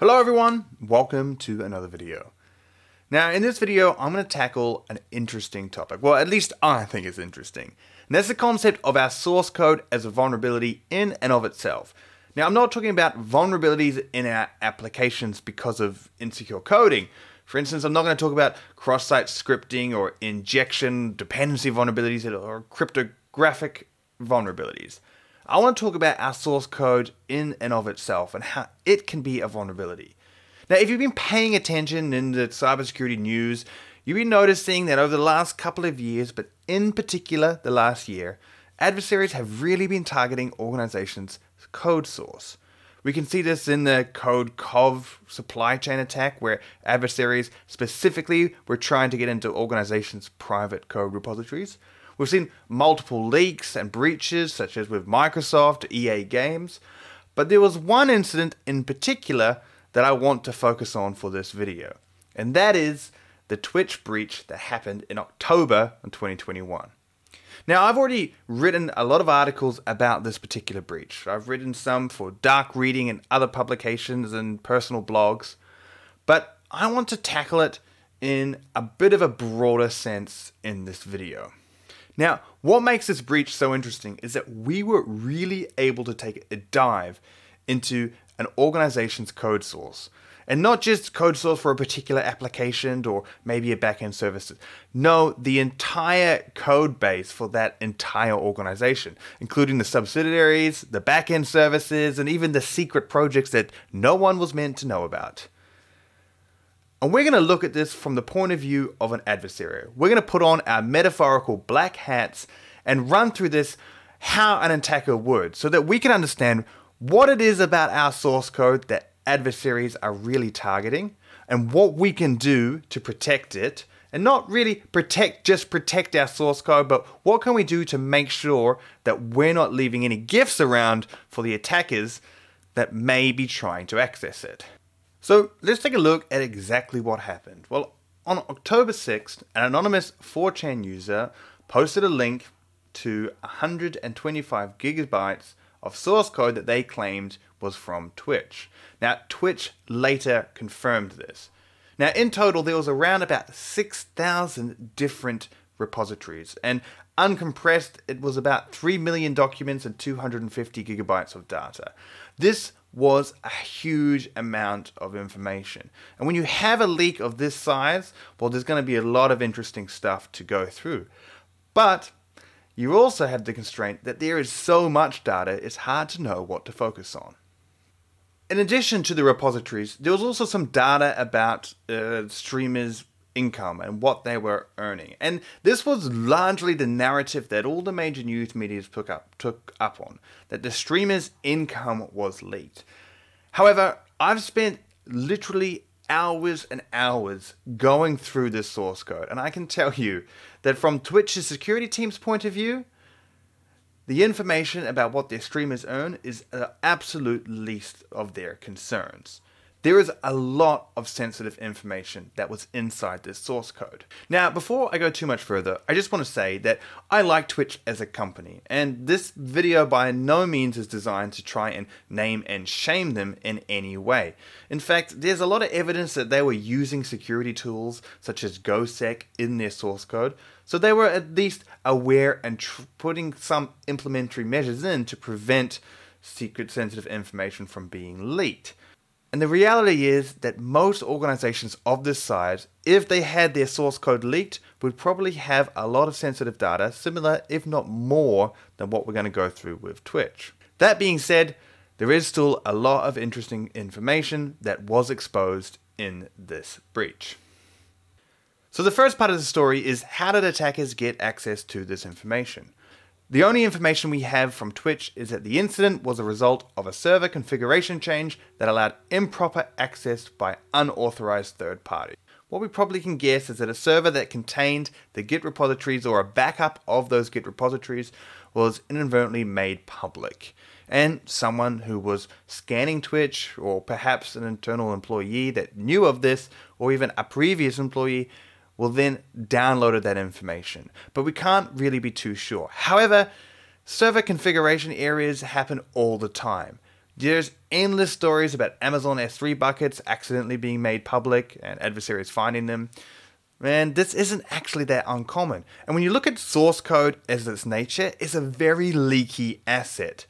Hello everyone, welcome to another video. Now in this video, I'm gonna tackle an interesting topic. Well, at least I think it's interesting. And that's the concept of our source code as a vulnerability in and of itself. Now I'm not talking about vulnerabilities in our applications because of insecure coding. For instance, I'm not gonna talk about cross-site scripting or injection dependency vulnerabilities or cryptographic vulnerabilities. I want to talk about our source code in and of itself and how it can be a vulnerability. Now, if you've been paying attention in the cybersecurity news, you've been noticing that over the last couple of years, but in particular the last year, adversaries have really been targeting organizations' code source. We can see this in the Codecov supply chain attack, where adversaries specifically were trying to get into organizations' private code repositories. We've seen multiple leaks and breaches, such as with Microsoft, EA Games, but there was one incident in particular that I want to focus on for this video, and that is the Twitch breach that happened in October of 2021. Now, I've already written a lot of articles about this particular breach. I've written some for Dark Reading and other publications and personal blogs, but I want to tackle it in a bit of a broader sense in this video. Now, what makes this breach so interesting is that we were really able to take a dive into an organization's code source. And not just code source for a particular application or maybe a backend service. No, the entire code base for that entire organization, including the subsidiaries, the backend services, and even the secret projects that no one was meant to know about. And we're going to look at this from the point of view of an adversary. We're going to put on our metaphorical black hats and run through this how an attacker would, so that we can understand what it is about our source code that adversaries are really targeting and what we can do to protect it. And not really just protect our source code, but what can we do to make sure that we're not leaving any gifts around for the attackers that may be trying to access it. So let's take a look at exactly what happened. Well, on October 6th, an anonymous 4chan user posted a link to 125 gigabytes of source code that they claimed was from Twitch. Now, Twitch later confirmed this. Now, in total, there was around about 6,000 different repositories, and uncompressed, it was about 3 million documents and 250 gigabytes of data. This was a huge amount of information. And when you have a leak of this size, well, there's going to be a lot of interesting stuff to go through. But you also have the constraint that there is so much data, it's hard to know what to focus on. In addition to the repositories, there was also some data about streamers' income and what they were earning. And this was largely the narrative that all the major news media took up on, that the streamer's income was leaked. However, I've spent literally hours and hours going through this source code, and I can tell you that from Twitch's security team's point of view, the information about what their streamers earn is the absolute least of their concerns. There is a lot of sensitive information that was inside this source code. Now, before I go too much further, I just want to say that I like Twitch as a company, and this video by no means is designed to try and name and shame them in any way. In fact, there's a lot of evidence that they were using security tools such as GoSec in their source code, so they were at least aware and putting some implementary measures in to prevent secret sensitive information from being leaked. And the reality is that most organizations of this size, if they had their source code leaked, would probably have a lot of sensitive data, similar if not more than what we're going to go through with Twitch. That being said, there is still a lot of interesting information that was exposed in this breach. So the first part of the story is, how did attackers get access to this information? The only information we have from Twitch is that the incident was a result of a server configuration change that allowed improper access by unauthorized third parties. What we probably can guess is that a server that contained the Git repositories or a backup of those Git repositories was inadvertently made public. And someone who was scanning Twitch, or perhaps an internal employee that knew of this, or even a previous employee, well, then downloaded that information, but we can't really be too sure. However, server configuration errors happen all the time. There's endless stories about Amazon S3 buckets accidentally being made public and adversaries finding them. And this isn't actually that uncommon. And when you look at source code as its nature, it's a very leaky asset.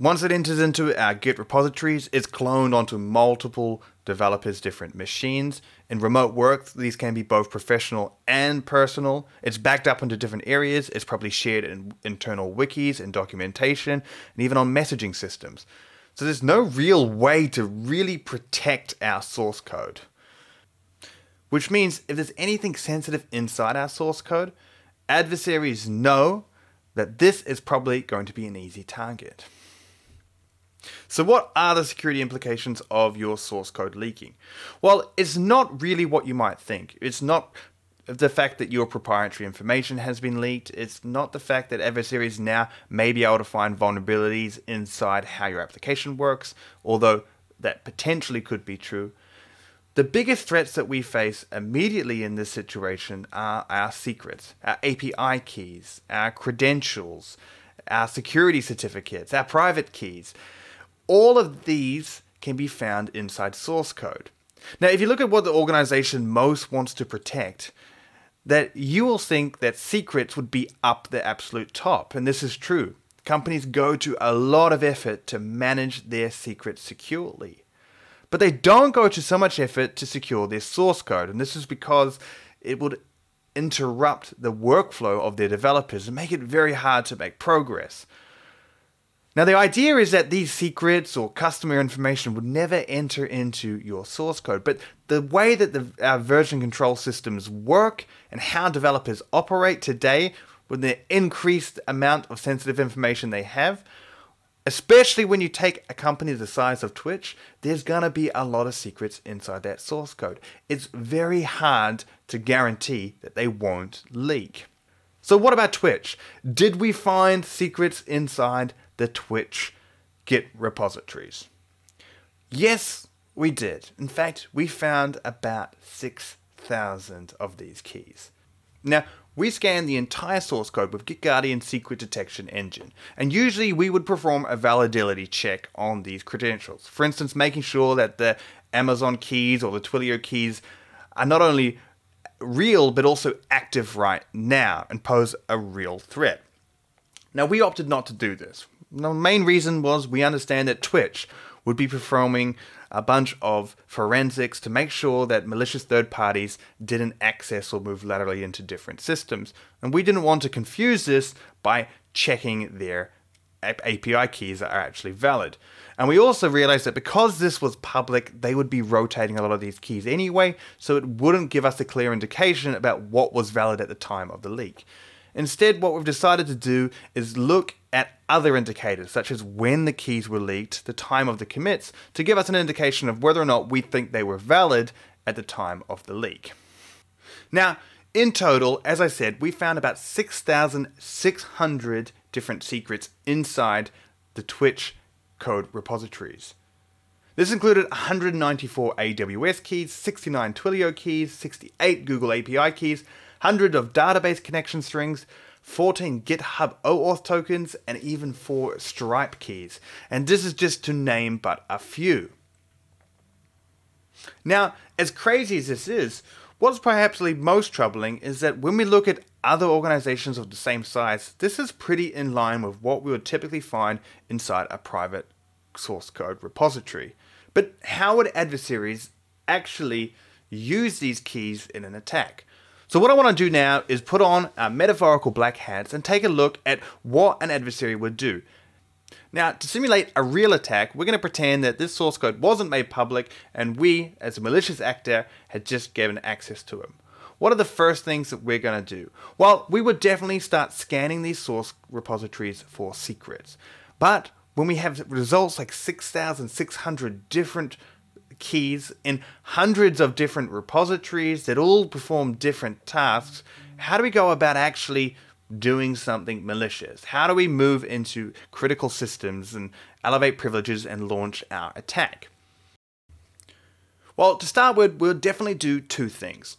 Once it enters into our Git repositories, it's cloned onto multiple developers' different machines. In remote work, these can be both professional and personal. It's backed up into different areas. It's probably shared in internal wikis and documentation, and even on messaging systems. So there's no real way to really protect our source code. Which means if there's anything sensitive inside our source code, adversaries know that this is probably going to be an easy target. So what are the security implications of your source code leaking? Well, it's not really what you might think. It's not the fact that your proprietary information has been leaked. It's not the fact that adversaries now may be able to find vulnerabilities inside how your application works, although that potentially could be true. The biggest threats that we face immediately in this situation are our secrets, our API keys, our credentials, our security certificates, our private keys. All of these can be found inside source code. Now, if you look at what the organization most wants to protect, that you will think that secrets would be up the absolute top, and this is true. Companies go to a lot of effort to manage their secrets securely. But they don't go to so much effort to secure their source code, and this is because it would interrupt the workflow of their developers and make it very hard to make progress. Now, the idea is that these secrets or customer information would never enter into your source code, but the way that our version control systems work and how developers operate today with the increased amount of sensitive information they have, especially when you take a company the size of Twitch, there's going to be a lot of secrets inside that source code. It's very hard to guarantee that they won't leak. So what about Twitch? Did we find secrets inside the Twitch Git repositories? Yes, we did. In fact, we found about 6,000 of these keys. Now, we scanned the entire source code with GitGuardian's secret detection engine, and usually we would perform a validity check on these credentials. For instance, making sure that the Amazon keys or the Twilio keys are not only real, but also active right now and pose a real threat. Now, we opted not to do this. The main reason was we understand that Twitch would be performing a bunch of forensics to make sure that malicious third parties didn't access or move laterally into different systems. And we didn't want to confuse this by checking their API keys that are actually valid. And we also realized that because this was public, they would be rotating a lot of these keys anyway, so it wouldn't give us a clear indication about what was valid at the time of the leak. Instead, what we've decided to do is look at other indicators, such as when the keys were leaked, the time of the commits, to give us an indication of whether or not we think they were valid at the time of the leak. Now, in total, as I said, we found about 6,600 different secrets inside the Twitch code repositories. This included 194 AWS keys, 69 Twilio keys, 68 Google API keys, 100 of database connection strings, 14 GitHub OAuth tokens, and even 4 Stripe keys. And this is just to name but a few. Now, as crazy as this is, what's perhaps most troubling is that when we look at other organizations of the same size, this is pretty in line with what we would typically find inside a private source code repository. But how would adversaries actually use these keys in an attack? So what I want to do now is put on our metaphorical black hats and take a look at what an adversary would do. Now, to simulate a real attack, we're going to pretend that this source code wasn't made public and we, as a malicious actor, had just given access to him. What are the first things that we're going to do? Well, we would definitely start scanning these source repositories for secrets. But when we have results like 6,600 different keys in hundreds of different repositories that all perform different tasks, how do we go about actually doing something malicious? How do we move into critical systems and elevate privileges and launch our attack? Well, to start with, we'll definitely do two things.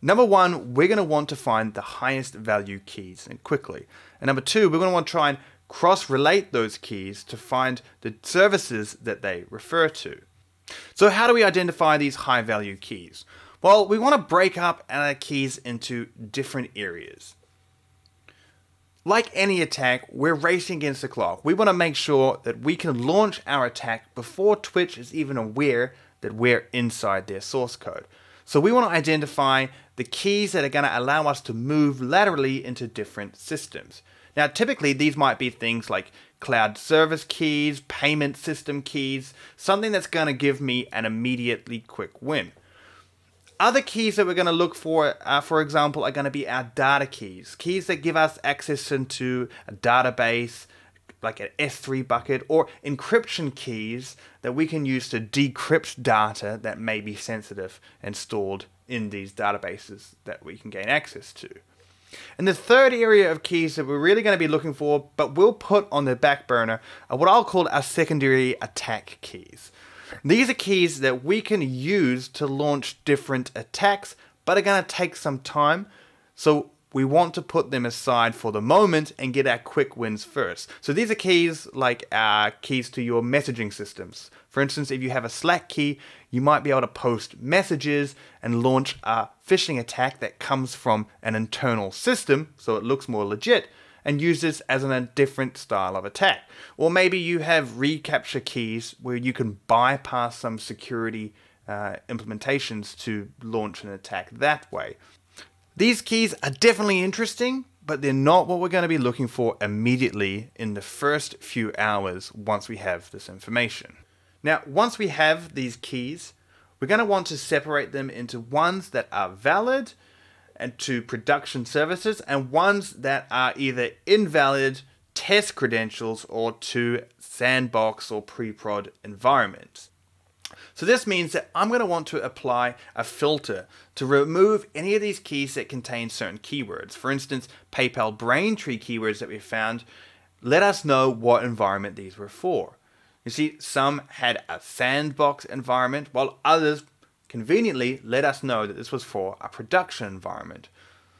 Number one, we're going to want to find the highest value keys and quickly. And number two, we're going to want to try and cross-relate those keys to find the services that they refer to. So how do we identify these high-value keys? Well, we want to break up our keys into different areas. Like any attack, we're racing against the clock. We want to make sure that we can launch our attack before Twitch is even aware that we're inside their source code. So we want to identify the keys that are going to allow us to move laterally into different systems. Now, typically these might be things like cloud service keys, payment system keys, something that's going to give me an immediately quick win. Other keys that we're going to look for example, are going to be our data keys. Keys that give us access into a database, like an S3 bucket, or encryption keys that we can use to decrypt data that may be sensitive and stored in these databases that we can gain access to. And the third area of keys that we're really going to be looking for, but we'll put on the back burner, are what I'll call our secondary attack keys. These are keys that we can use to launch different attacks, but are going to take some time. So we want to put them aside for the moment and get our quick wins first. So these are keys like our keys to your messaging systems. For instance, if you have a Slack key, you might be able to post messages and launch a phishing attack that comes from an internal system, so it looks more legit, and use this as a different style of attack. Or maybe you have recapture keys where you can bypass some security implementations to launch an attack that way. These keys are definitely interesting, but they're not what we're going to be looking for immediately in the first few hours once we have this information. Now, once we have these keys, we're going to want to separate them into ones that are valid and to production services and ones that are either invalid, test credentials, or to sandbox or pre-prod environments. So this means that I'm going to want to apply a filter to remove any of these keys that contain certain keywords. For instance, PayPal Braintree keywords that we found let us know what environment these were for. You see, some had a sandbox environment, while others conveniently let us know that this was for a production environment.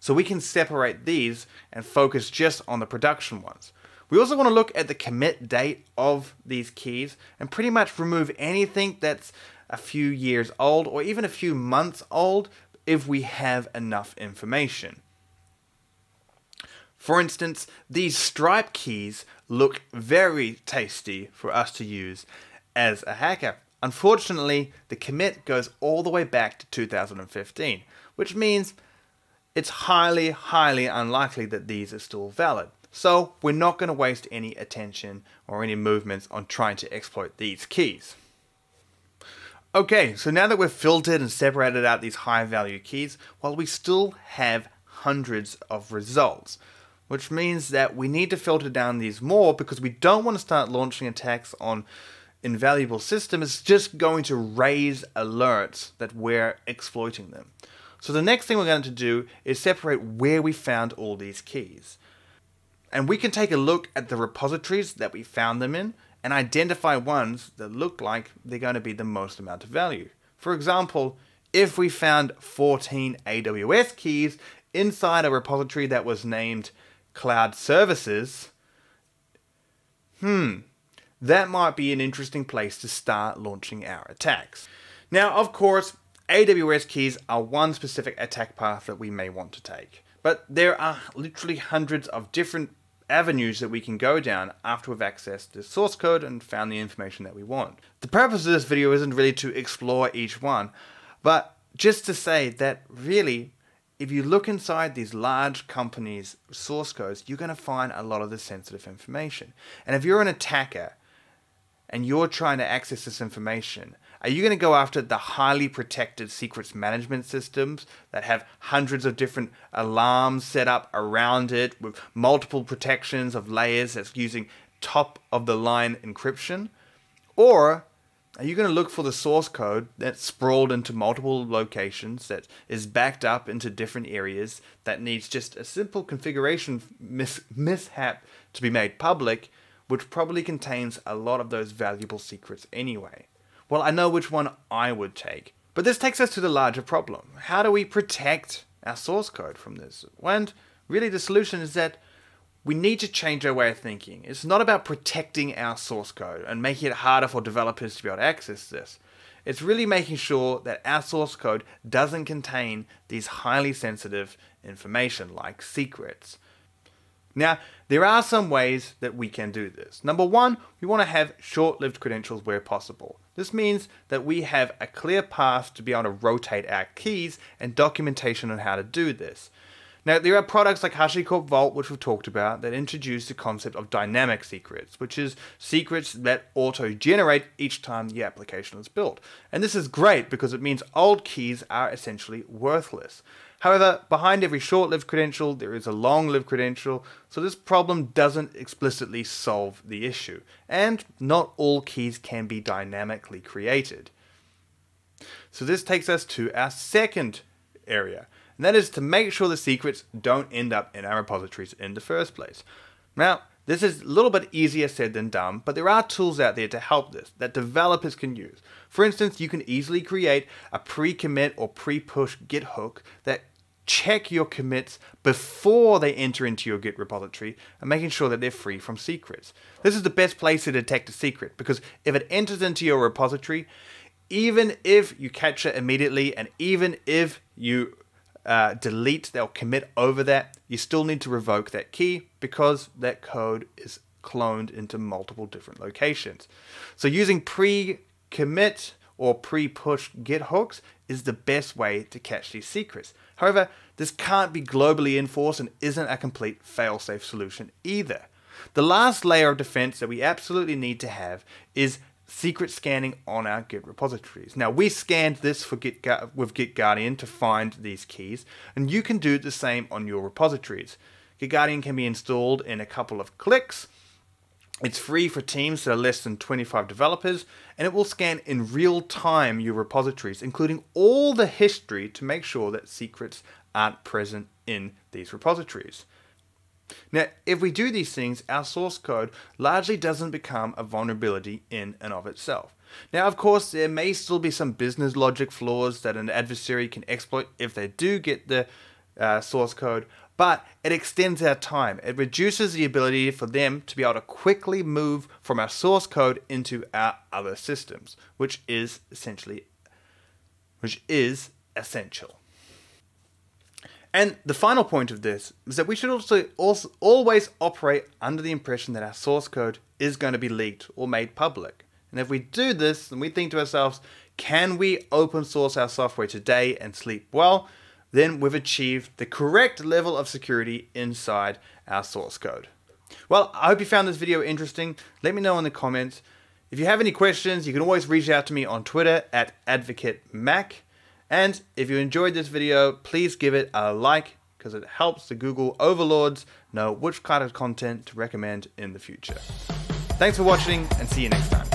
So we can separate these and focus just on the production ones. We also want to look at the commit date of these keys and pretty much remove anything that's a few years old or even a few months old if we have enough information. For instance, these Stripe keys look very tasty for us to use as a hacker. Unfortunately, the commit goes all the way back to 2015, which means it's highly, highly unlikely that these are still valid. So we're not going to waste any attention or any movements on trying to exploit these keys. Okay, so now that we've filtered and separated out these high value keys, well, we still have hundreds of results, which means that we need to filter down these more because we don't want to start launching attacks on invaluable systems. It's just going to raise alerts that we're exploiting them. So the next thing we're going to do is separate where we found all these keys. And we can take a look at the repositories that we found them in and identify ones that look like they're going to be the most amount of value. For example, if we found 14 AWS keys inside a repository that was named Cloud Services, that might be an interesting place to start launching our attacks. Now, of course, AWS keys are one specific attack path that we may want to take, but there are literally hundreds of different avenues that we can go down after we've accessed the source code and found the information that we want. The purpose of this video isn't really to explore each one, but just to say that really, if you look inside these large companies' source codes, you're going to find a lot of the sensitive information. And if you're an attacker and you're trying to access this information, are you going to go after the highly protected secrets management systems that have hundreds of different alarms set up around it with multiple protections of layers that's using top-of-the-line encryption? Or are you going to look for the source code that's sprawled into multiple locations, that is backed up into different areas, that needs just a simple configuration mishap to be made public, which probably contains a lot of those valuable secrets anyway? Well, I know which one I would take. But this takes us to the larger problem. How do we protect our source code from this? And really the solution is that We need to change our way of thinking. It's not about protecting our source code and making it harder for developers to be able to access this. It's really making sure that our source code doesn't contain these highly sensitive information like secrets. Now, there are some ways that we can do this. Number one, we want to have short-lived credentials where possible. This means that we have a clear path to be able to rotate our keys and documentation on how to do this. Now, there are products like HashiCorp Vault, which we've talked about, that introduce the concept of dynamic secrets, which is secrets that auto-generate each time the application is built. And this is great because it means old keys are essentially worthless. However, behind every short-lived credential, there is a long-lived credential, so this problem doesn't explicitly solve the issue. And not all keys can be dynamically created. So this takes us to our second area. And that is to make sure the secrets don't end up in our repositories in the first place. Now, this is a little bit easier said than done, but there are tools out there to help this that developers can use. For instance, you can easily create a pre-commit or pre-push Git hook that check your commits before they enter into your Git repository and making sure that they're free from secrets. This is the best place to detect a secret because if it enters into your repository, even if you catch it immediately and even if you delete, they'll commit over that, you still need to revoke that key because that code is cloned into multiple different locations. So using pre-commit or pre-push Git hooks is the best way to catch these secrets. However, this can't be globally enforced and isn't a complete failsafe solution either. The last layer of defense that we absolutely need to have is secret scanning on our Git repositories. Now, we scanned this for GitGuardian to find these keys, and you can do the same on your repositories. GitGuardian can be installed in a couple of clicks. It's free for teams that are less than 25 developers, and it will scan in real time your repositories, including all the history to make sure that secrets aren't present in these repositories. Now, if we do these things, our source code largely doesn't become a vulnerability in and of itself. Now, of course, there may still be some business logic flaws that an adversary can exploit if they do get the source code, but it extends our time. It reduces the ability for them to be able to quickly move from our source code into our other systems, which is essential. And the final point of this is that we should also always operate under the impression that our source code is going to be leaked or made public. And if we do this, and we think to ourselves, can we open source our software today and sleep well? Then we've achieved the correct level of security inside our source code. Well, I hope you found this video interesting. Let me know in the comments. If you have any questions, you can always reach out to me on Twitter at AdvocateMac. And if you enjoyed this video, please give it a like because it helps the Google overlords know which kind of content to recommend in the future. Thanks for watching and see you next time.